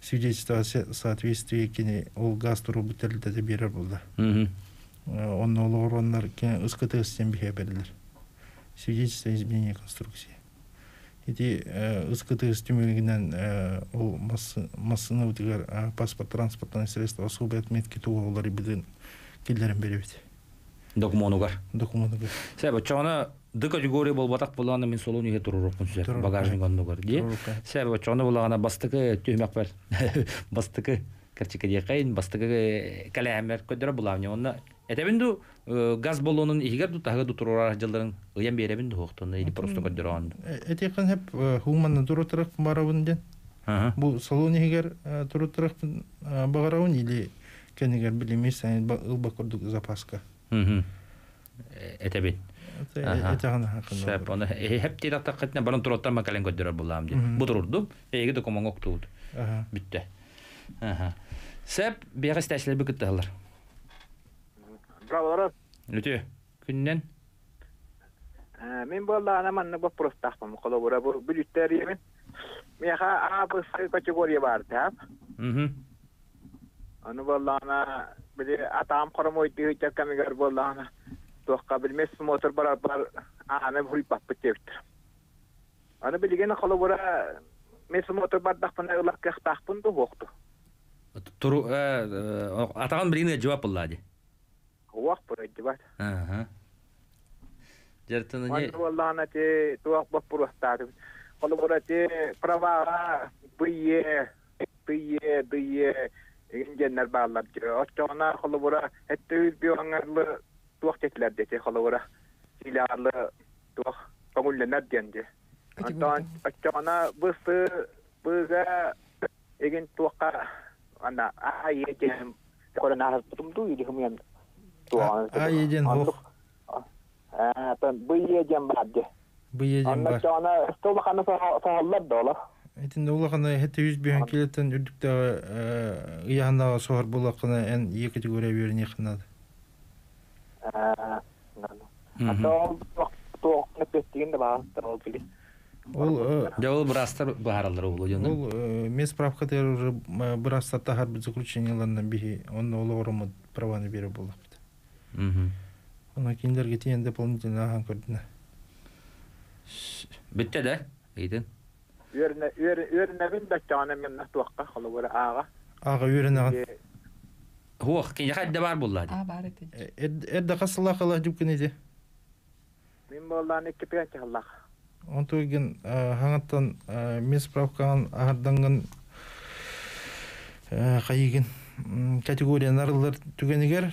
свидетельство соответствие кине ол газ турбутели дедер бирер булда, он олороннар кине ускатылстен бихе берлер, свидетельство изменения конструкции. Эти ускатые стимулигнен о массовом утегар паспорт транспортное средство особые отметки того улари биден киллером берете. Документугар. Документугар. Себа, что она до категории был батак была на минсолони хетерурок концерт багажник гандугар. Себа, что она была на бастаке тюрьмякпер, бастаке картика дикаин, бастаке калямер кодера была в ней. Она это винду газ баллонын игер ду тага ду турора жылдарын ыян бере бинду хоктон или просто кодеран. Эти кан хеп хуманны турутрак барабынды. Бу салон игер турутрак багарауын или кенигер билемейсен ылба кордук запаска. Это бит. Это ана хакында. Сеп аны хеп тирак такытна баран туруттан макален кодера буламды. Бу турурду эге ду комонгок туд. Битте. Ага. Сеп бегас тәшләбе кеттәләр. Браво, Люте. Көннән? Мин булла анамны бу просто тахмам, кала бура бу бюджеттеримен. Меха апс категория бар тап. Мм. Аны булла ана бире атам карамой дигән камигар булла ана. Тохка белмәс мотор бар бар аны буй паппетеп. Аны билгән кала бура мес мотор бар дахпан ялак кахтахпын ду вакыт. Туру э атаган билгән җавап булды. Уах продевать. Ага. Держится на ней. Валла на те туах бапуростаты. Коллаборате права бие бие бие инденнер баллар. Оттона коллабора эттүз биоңарлы туах теклерде те коллабора силарлы туах пагулленер денде. Оттон оттона бысы быза иген туаха ана айетем коронарас потумду или хмем. А едем бог. А там бы едем бабде. Бы едем бабде. Она что она что она фахаллад дала. Этинде улакана хетте юз бихан келеттен үрдүктөгү ыяндагы соор булакына эн эки категория берине кынады. Ол бұрастар бағарылдыр ол өйден. Ол мес правкатер уже бұрастар тағар бір заключенияларынан бейі, оны ол орымы праваны бері болапты. Оны кендерге тейін дополнительно аған көрдіні. Бітті да, әйден? Өрінәбін бәтті ағаны мен нақты уаққа қолы өрі аға. Аға өрін аған. Хуақ, кенеға әдді бар болады? А, бар әді. Әдді қасылақ алақ деп кенеде? Мен болдағын әкіп әнті қалақ. Онтуген хангаттан мен справкаан ағарданган қайыген категориян арылдар түгенігер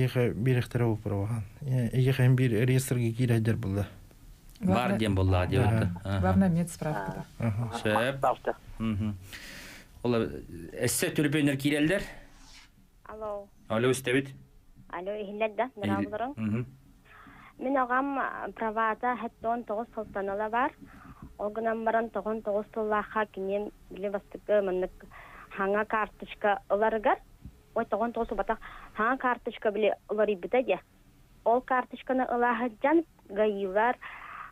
егі беріктері опырауған. Егі бір реестрге керейдер болды. Бар дем болды, адеуді. Главное, мед справкада. Сөп. Ола, әсі түріпенер керелдер? Алло. Алло, үстебет? Алло, ехілләді, мен алғырың. Мен оғам правада әтті он тоғыз сылтанала бар. Олғынан баран тоғыз сыллаға кенен білі бастығы мұнық хаңа картышқа ұларығар. Ой, тоғыз батақ хаңа картышқа білі ұлары бітеді. Ол картышқаны ұлағы жан ғайылар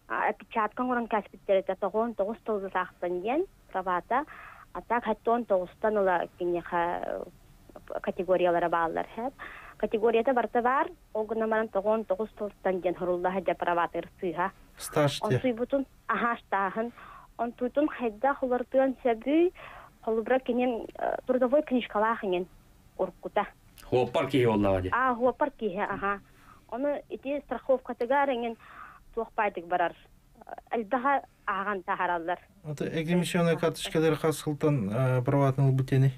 әпечатқан ғырын кәсіпеттерді тоғыз сылзақтан ден правада. Атақ әтті он тоғыздан ұла категориялары бағалар әп. Категорията барта бар, огына маран тоғын тоғыз толстан ден хұруллаға жапыраватыр сұйға. Стаж де? Он сұй бұтын, аға штағын. Он тұйтын қайда құлыртыған сәбүй, құлыбыра кенен тұрдавой кінішкала қынен ұрққұта. Хуаппар кейі оллаға де? А, хуаппар кейі, аға. Оны еті страховкатыға рәнген тұлықпайдық барар. Әлдаға ағын тағаралдар. Әкемешіғына қатышкелер қасқылтан праватын ұлбытені?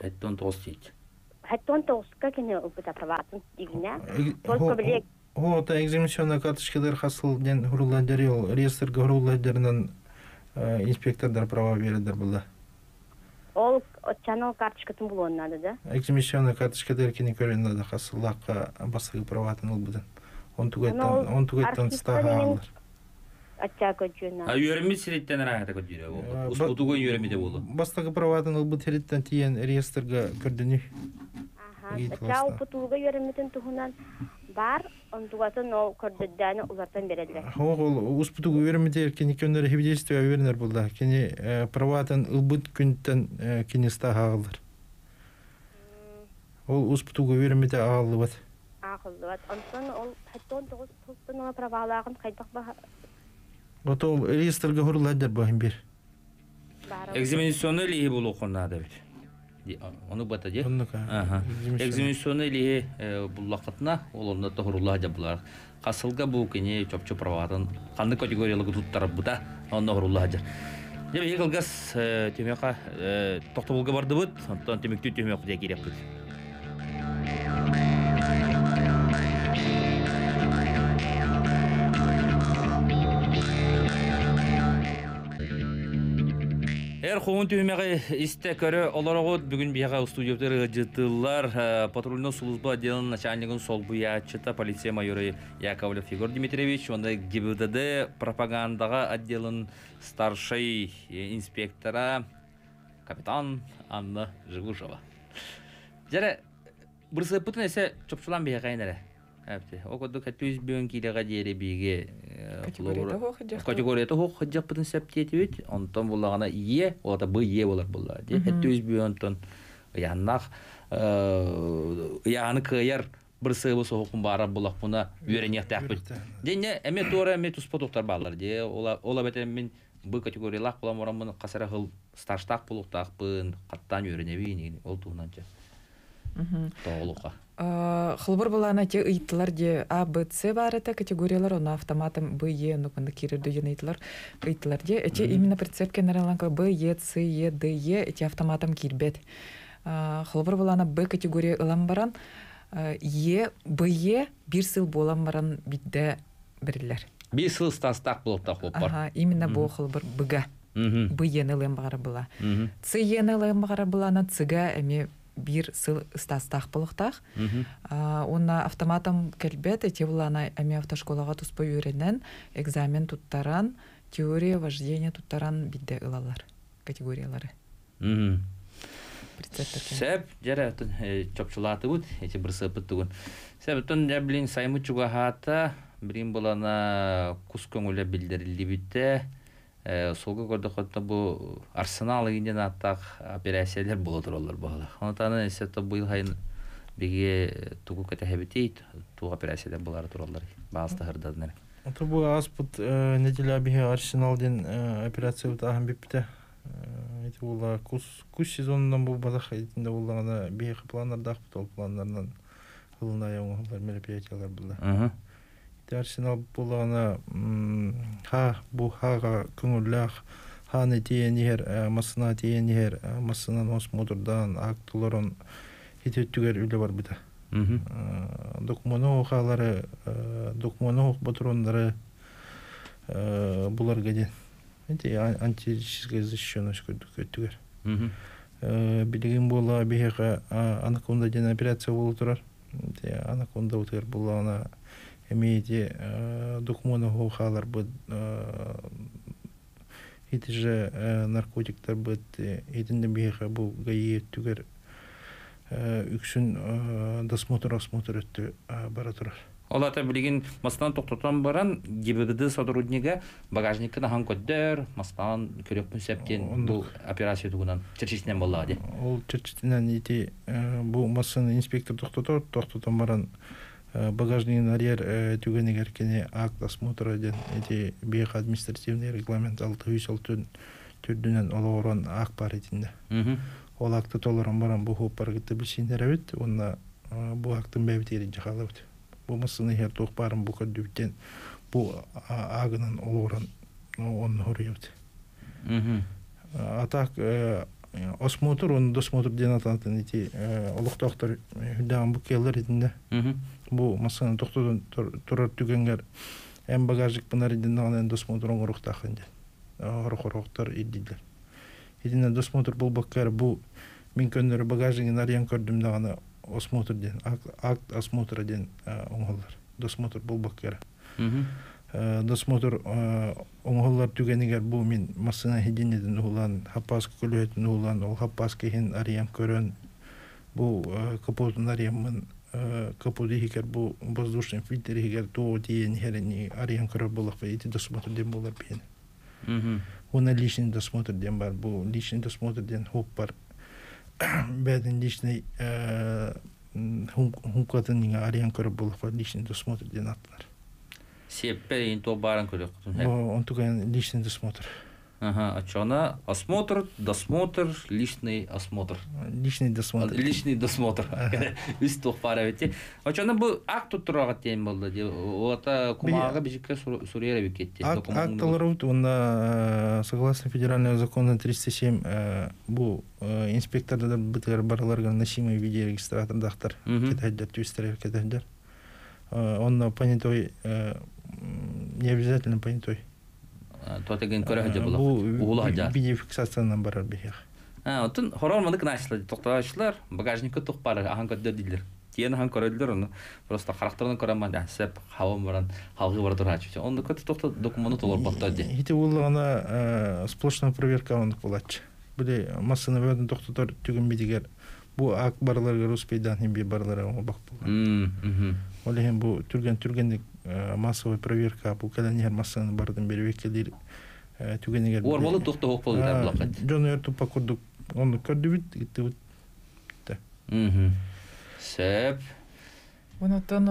Әттон тоғыз дейді. Хәттон тоғысқа кені ұлпыта праватын дегіне. Ол та экзаменационна картышкелер қасылден ғұрылайдері ол реестрге ғұрылайдерінен инспектордар права бередер болды. Ол отчаны ол картышкетін бұл оннады да? Экзаменационна картышкелер кені көрінді қасылдаққа бастығы праватын ұлпыдан. Он түгеттен стаға алыр. Үйерімі сиреттен рағата көдері болды. Ұспұтуғын үйерімі де болды. Бастағы праватын ұлпыт хереттен тиен реестрге көрдіні. Әттау бұтылғы өріметін тұғынан бар, ұнтығатын ол көрдіддәні ұлардан береді. Ол ұс бұтылғы өрімете кені көндері хебедейсті өверінер болды. Кені праватын ұлбыт күндтен кені стағы ағылыр. Ол ұс бұтылғы өрімете ағылы бәді. Ағылы бәді. Онтан ол он тоғыз тұлттың ола правалағын қайдақ баға? Ота ол реестрге ғұрыладдар бағын бер. Экзаменационы лейі болу қонады бәді. Оны бата де? Экзаменационы лиге бұллақытына, ол онында тұғырулла жа бұлар. Қасылға бұл кене чөп-чөп праватын, қанды категориялығы тұттарып бұта, онында ғырулла жа. Деп екілгіз түймеқа тоқты бұлға барды бұд, онтан түймекті түймеқ де керек бұд. Әр қоғын түйімеғі істі көрі оларығыд бүгін бияға ұстудиоптері ғыжытылар патрульно сұлызба делінің начальнігін сол бұя чыта полиция майоры Яковлев Егор Дмитриевич, онда ГИБДД пропагандаға отделін старшай инспектора капитан Анна Жигусова. Жәрі, бұрсы бұтын әсі чөпшілан бияға айнары? Әпті, оқыды кәтті үз бүйін келеға дейірі бейге категорияты хоқ қыджақ бұтын сәптеті өт, онтан болағына е, олата бұ е болар болады. Әтті өз бүй онтан ұяннақ, ұяны қайар бір сығыбы соқын бары болақ бұна өренекті әқпіл. Дене, әме туара, әме тұспа тоқтар бағылар. Ола бәтен мен бұ категориялақ болам орам бұны қасара қыл старштақ болуқтақ бұн қаттан өренебейін, ол туғынан жа. Тоғылуға. Қылбыр болағына те ұйттылар де А, Б, С бар әті категориялар, оны автоматым Б, Е, нұқынды керерді ең ұйттылар де. Әте именно прицепкен әріланға Б, Е, С, Е, Д, Е әте автоматым кербет. Қылбыр болағына Б категория ұлам баран, Е, Б, Е бір сыл болам баран бітті бірілер. Бір сыл стастақ болыпта қоп бар. Именно бұл қылбыр Б-ға. Б, Е-ні ұлам бағара бұла. С, Е-ні ұлам бағара бұлана Ц-ға әме бір сыл ұстастақ болықтақ. Онна автоматым кәлбет, әте бұл ана әме автошколаға тұспай өренен, экзамен тұттаран, теория вождения тутаран бидде ылалар категориялары. Сэп жара чопчулаты бут, эти брсыпыт тугун. Сэп тон я билин саймы чугахата, билин булана кус көңүлө билдирилди битте. Солга көрдө хотта бу арсенал эгинден аттак операциялар боло туралар багала. Анатаны эсеп бу ил хайын биге тугу кетебитит, ту операциялар булар туралар. Баасты хырдадан. Атыр бу аспыт нетеле биге арсеналден операция утаган бипте. Эти кус кус сезонунан бу базах айтында болгона бие пландар дах бутол пландардан кылына яңгылар мероприятиялар булды. Ага. Арсенал болгона ха бу хага көңүллөр ханы тиенер масына тиенер масынан осмотрдан актыларын хитеттүгөр үлө бар бита. Ага. Документ халары документ патрондары булар гаде. Это антитеррористическая защищенность көтүгөр. Билигин бола бега анаконда ден операция болуп турар. Анаконда утер булана эмейде документ хоалар бут эти же наркотиктер бут эдинде бега бу гайет түгөр үксүн досмотр осмотр өттү бара турар. Олата билигин мастан токтотон баран гибриди сотрудниги багажниккына хан көтдөр, мастан көрөкпүн септен бул операция тугунан чечичтен болду. Ол чечичтен эти бу масын инспектор токтотор, токтотон баран багажниктин арьер түгөнүгөр кене акт осмотра ден эти бег административный регламент алты жүз алты түрдүнөн олорон ак бар этинде. Ол акты толорон баран бу хоп баргытты билсиндеребит, онда бу актын бебитери жахалабыт. Бу мысыны хер тоқ барым бұқыр дөптен, бұ ағынан олғырын оны ғырыйауды. Атақ, осмотр, оны досмотр ден ататын еті, олық тоқтар үддаған бұқ келдер етінде. Бұ мысыны тоқтыдан тұрар түгенгер, әм багаждық бұнар едіндіған ән досмотрын ғырық тақын ден. Ғырық-ғырықтар еддейдер. Едінде досмотр бұл баққар, бұ мен көндері багаждың ариян көрдімдіғаны осмотр ден, акт осмотра ден оңғалар. Досмотр бұл бақкері. Досмотр оңғалар түгенігер бұл мен масына хеденеден ұғылан, хапас күліетін ұғылан, ол хапас кейін ариям көрін, бұл капотын ариямын, капоты хекер бұл воздушный фильтер хекер тоғы дейін херіне ариям көрі болық бай, еті досмотр ден болар бейін. Оны личный досмотр ден бар, бұл личный досмотр ден хоп бар. Бәдін личный хумкатының ариян көріп болықпа личный досмотр ден аттылар. Сеппе ең тоқ барын көріп құтын? Он тұған личный досмотр. Ачана осмотр, досмотр, личный осмотр. Личный досмотр. Личный досмотр. Үз тоқ бары бетте. Ачана бұл акт тұтырағы тем болды. Ота кумаға бежікке сұрері бекетте. Акталар ұт, онда согласно федерального закона триста семь бұл инспекторда бұтығар барыларға носимый видеорегистратор дақтар кетәддер, түйістірер кетәддер. Онда понятой, не обязательно понятой. Тотеген көрәһәдә була. Угыла һәдә. Бенефиксацияннан барар бехәр. А, ул хорорманы кыначлар, токташлар, багажникка тукпары, аһан көтдер диләр. Тиен аһан көрәләр аны. Просто характерын көремән әсәп, хавым баран, халгы бар торачы. Онда көтә токта документ олар баттады. Ите ул аны сплошная проверка аны булачы. Бүле массаны бәдән токтатар түген бидегәр. Бу ак барларга Роспейдан һәм барларга бак булган. Мм. Олеһен бу түрген түргенлек массовый проверка бу каланер массаны бардым бербеккелер түгенегер. Орболы токта хок болду да булакат. Жөнөр тупа курдук. Оны көрдү бит, китти бит. Мм. Сеп. Онотон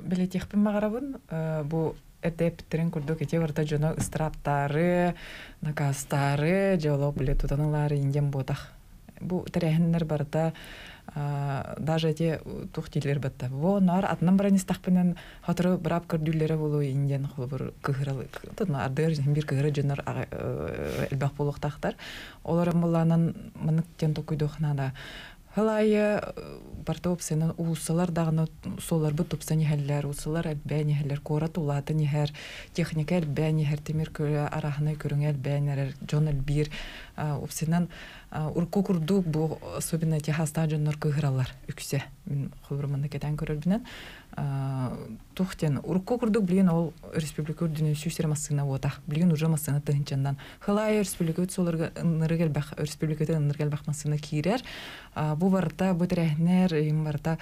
билетехпин магарабын, бу этеп трен курдук эте орта жөнө страптары, накастары, жоло билет тутаналар индем ботах. Бу тәрәһеннәр барда даже те тухтилер батта. Бу нар атнан бронистахпенен хатыры брап көрдүләре булу инден хулбыр кыгыралык. Тотна ардыр бир кыгыры җеннәр элбах булыктахтар. Олар мулланын минектен токуйдохнада Халая бартопсена усалар дагна солар бутопсени хеллер усалар бени хеллер коратулата ни хер техникер бени хер темир кө арахны көрүнгел бенер жонел бир опсенан уркукурду бу особенно техаста жоннор кыгралар үксе мен хурманда кетен көрөрбүнен тухтен уркукурду билен ол республика дүйнө сүстермасына вота билен ужамасына тынчандан халая республика соларга ныргел бах республикада ныргел бахмасына кирер бу барта бөтөрәһнәр барта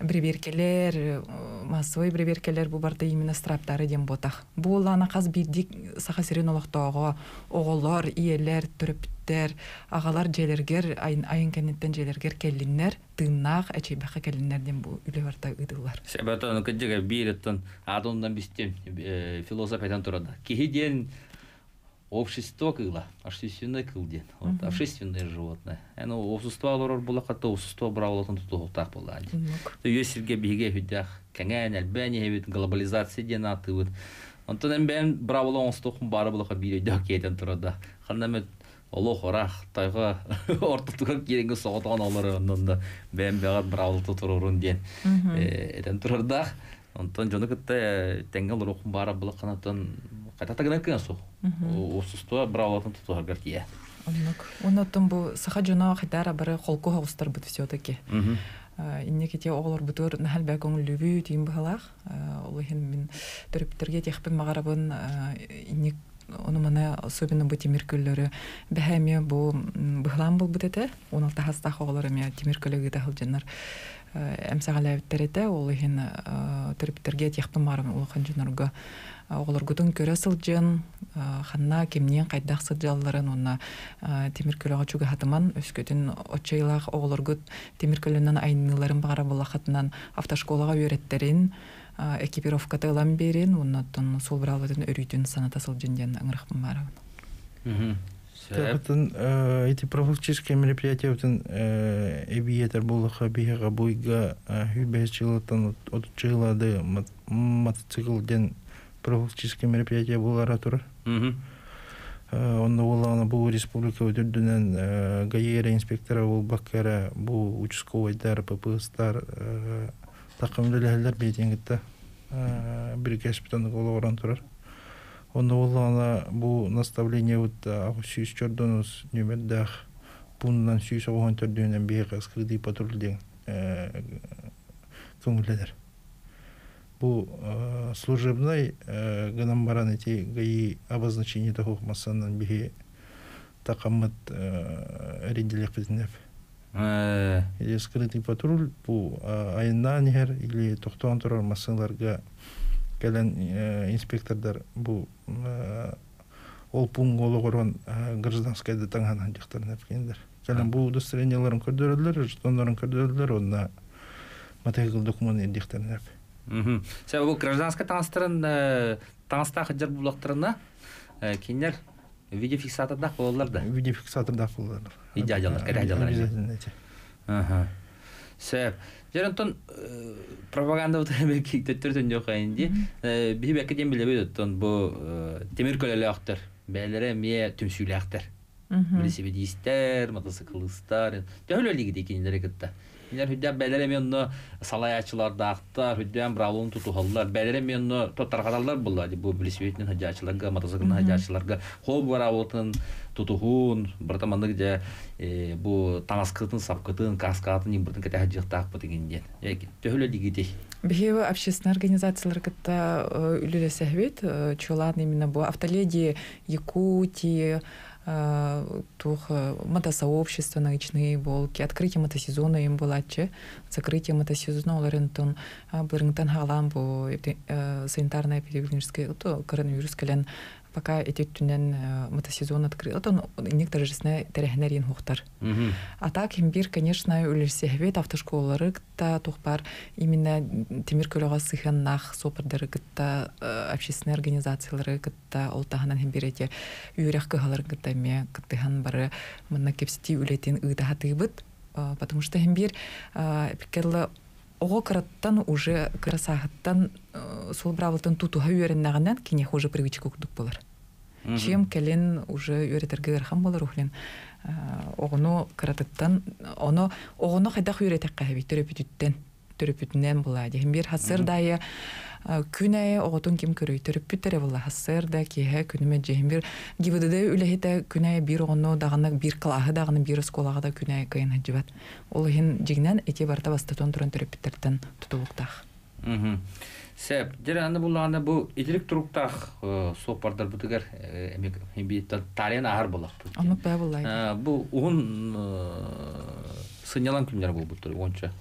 бреберкелер массовый бреберкелер бу барта именно страптары дем ботах бу лана каз бирдик саха сирен олактоого оголлар иелер төрөптер агалар желергер айн айн кенеттен желергер келлиннер тыннак эчебаха келлиннер дем бу үле барта ыдылар себатан кыжыга биреттен адондан бистем философиядан турада кихиден общество кыла, общественное кылден, вот общественное животное. Оно общество лорор было, когда общество брало там тут вот так было. То есть Сергей беге видях, кенген Албания видит глобализация денаты вот. Он то не бен брало он столько бара было кабире дяки там туда. Ханаме Аллах орах, тайга орто туган киренго саотан аллары онда бен бегат брало тут рорун ден. Там туда. Он то жонок это тенгал рох бара было канатан. Хотя тогда кенсу, усустоя брала там тут горгия. Он там был сахаджуна хитара бра холкога устар бит все-таки. И некие оглор битур нахал бекон любви тим бхалах. Олухин мин терпетергет яхпен маграбан. И он мне особенно бути миркуллеры бхемия бу бхлам был битете. Он алтахста оглора мя тимиркуллеги тахл дженнар. Эмсагалев терете олухин терпетергет яхпен маграбан олухан дженнарга. Оғларгудың көресіл жен, қанна кемнен қайдақсы жалларын, онна теміркөліға чүгі хатыман, өскөтін отчайлақ оғларгуд теміркөлінен айныларын бағара бола қатынан автошколаға өреттерін, экипировкаты ылан берін, оннаттың сол біралатын өрейтін санатасыл женден аңырықпын барабын. Эти профилактические мероприятия эбиетер болуха биега буйга хүйбәсчылытын отчайлады мотоцикл ден профилактические мероприятия был оратор. Он наволал был республика удивлен гаера инспектора был бакера был участковый дар пп стар так им дали дар бедингта бригадспитан головарантур. Он наволал был наставление вот ахусис чердонус нюмедах пундан сюс авантюрдюнем биега скрытый патрульдинг кумуледер. Бу служебный генамбаран эти гаи обозначение такого массанан биги такамат ределек пизнев или скрытый патруль по айнанер или тохтон турор массанларга келен инспектордар бу ол пунгологорон гражданская детанганан дихтернеп киндер келен бу удостоверенияларын көрдөрөлөр жетондорун көрдөрөлөр онда материал документ дихтернеп. Все, вот гражданская танцстрана, танцстаха дербулахтрана, кинер видеофиксатор дахваллар да. Видеофиксатор дахваллар. Идеально, идеально. Идеально. Ага. Все. Джерантон пропаганда вот эти какие-то трудности инди. Бибе кем были видят, тон бо темирколелахтер, белере мие тюмсюлахтер. Велосипедистер, мотоциклистер. Тяжело ли где кинере китта? Кинер худя белеременно салаячылар дактар, худян бравлон тутухаллар, белеременно тотархаллар буллар, бу велосипеднин хажачыларга, мотоциклнин хажачыларга, хоб бравлотун тутухун, братаманды где бу танаскытын, сапкытын, каскатын, имбртын кете хажыктак потигинден. Тяжело ли где? Бихева общественная организация ларката үлеле сәхвет, чулан именно бу автоледи Якутии. Тух мотосообщества научные волки, открытие мотосезона им было че, закрытие мотосезона Лорентон, Блэрингтон Халамбу, санитарная эпидемическая, то коронавирус колен пока эти тюнен мотосезон открыл, то некоторые жестные терегнерин хухтар. А так имбир, конечно, улисехвет автошколары, то тухпар именно темиркулега сыханнах сопардары, то общественные организации лары, то олтаганан имбирете юрях кагалары, то ме катыган бары манакевсти улетин ыдагатыбыт, потому что имбир пикелла Ого, караттан уже красахаттан сол бравлтан тутуга үйреннагеннен кинех уже привычка курдук болар. Чем келин уже юреттерге верхам болар ухлин. Огно каратыттан, оно огно хайдах юретекка хэбит төрөпүттен, төрөпүтүнөн булады. Бир хасыр дайы күнәе оготун ким көрөй төрөпүттере булла хасыр да кеһе күнме жем бир гибидеде үлехете күнәе бир огно дагына бир кылаһы дагына бир сколага да күнәе кыйын жибат. Ол хин жигнен эти барта бастатон туран төрөпүттерден тутулуктах. Сэп, деревянный буллана был, и директ руктах сопардар бутыгар, имеется тарен арбалах. Он певал. Был он сынялан кумнер был бутыр, он че,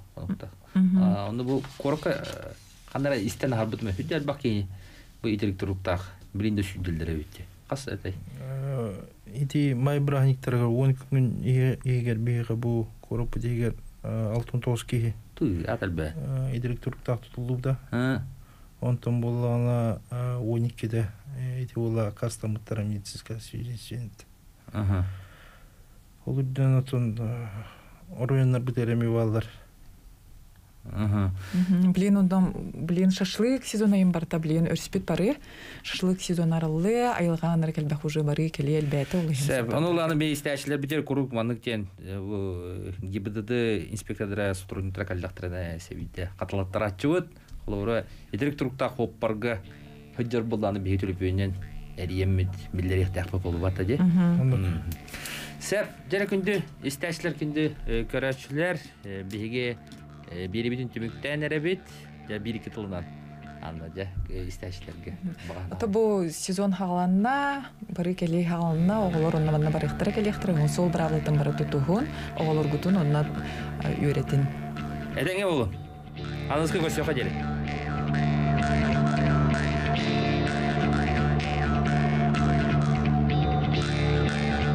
он был корка, когда истен арбут мы ходили бакини, был и директ руктах, блин дошли до древити. Кас это? Эти мои братник тарга, он как он и игер бега был коропа дигер алтунтовский. Ты отельбе? И директ руктах тут лубда. Он там была на уникиде, эти была каста мутарамитская свидетельница. Ага. Улыбнулся он, уровень на бетерами валдар. Ага. Блин, он там, блин, шашлык сезона им барта, блин, урспит пары, шашлык сезона ралле, айлган рекельба хуже бары, келель бета. Себ, он улана бейстящий бетер курук мануктен, ГИБДД инспектора сотрудника кальдахтрена севиде, катлатрачует. Лора, и директор Тахо Парга, Хеджер Балдан, Бигитель Пюнин, Эльемит, Миллерих Тахо Полватади. Сэр, Джерекунди, Истешлер Кинди, Карачлер, Биге, Бирибин Тюмиктенеребит, Бирикитлна. Анна, да, Истешлер. Это был сезон Халана, Барикели Халана, Олорон на Барихтрекелехтре, он сол брал там Баратутугун, Олоргутун, он над Юретин. Это не было. А на сколько все ходили?